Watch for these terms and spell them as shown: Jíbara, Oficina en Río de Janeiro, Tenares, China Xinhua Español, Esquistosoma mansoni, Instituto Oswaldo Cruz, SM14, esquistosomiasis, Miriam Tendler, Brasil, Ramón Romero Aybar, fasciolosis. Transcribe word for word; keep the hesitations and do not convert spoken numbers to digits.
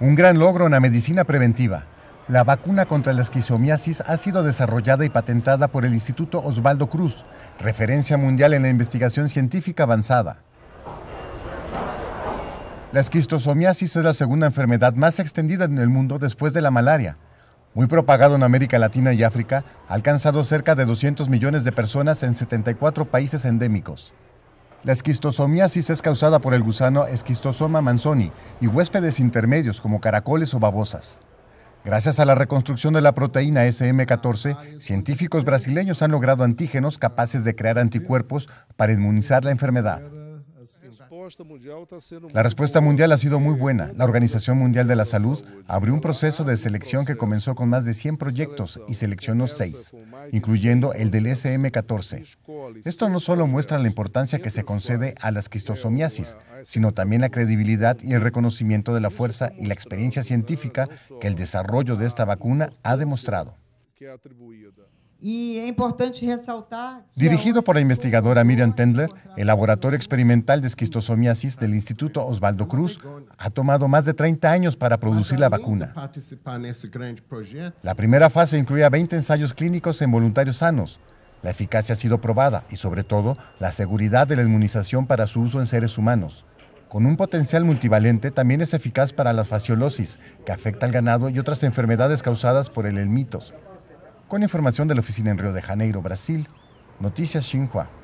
Un gran logro en la medicina preventiva. La vacuna contra la esquistosomiasis ha sido desarrollada y patentada por el Instituto Oswaldo Cruz, referencia mundial en la investigación científica avanzada. La esquistosomiasis es la segunda enfermedad más extendida en el mundo después de la malaria. Muy propagado en América Latina y África, ha alcanzado cerca de doscientos millones de personas en setenta y cuatro países endémicos. La esquistosomiasis es causada por el gusano Esquistosoma mansoni y huéspedes intermedios como caracoles o babosas. Gracias a la reconstrucción de la proteína S M catorce, científicos brasileños han logrado antígenos capaces de crear anticuerpos para inmunizar la enfermedad. La respuesta mundial ha sido muy buena. La Organización Mundial de la Salud abrió un proceso de selección que comenzó con más de cien proyectos y seleccionó seis, incluyendo el del S M catorce. Esto no solo muestra la importancia que se concede a la esquistosomiasis, sino también la credibilidad y el reconocimiento de la fuerza y la experiencia científica que el desarrollo de esta vacuna ha demostrado. Y es importante resaltar... Dirigido por la investigadora Miriam Tendler, el Laboratorio Experimental de Esquistosomiasis del Instituto Oswaldo Cruz ha tomado más de treinta años para producir la vacuna. La primera fase incluía veinte ensayos clínicos en voluntarios sanos. La eficacia ha sido probada y, sobre todo, la seguridad de la inmunización para su uso en seres humanos. Con un potencial multivalente, también es eficaz para la fasciolosis, que afecta al ganado y otras enfermedades causadas por el helmintos. Con información de la Oficina en Río de Janeiro, Brasil, Noticias Xinhua.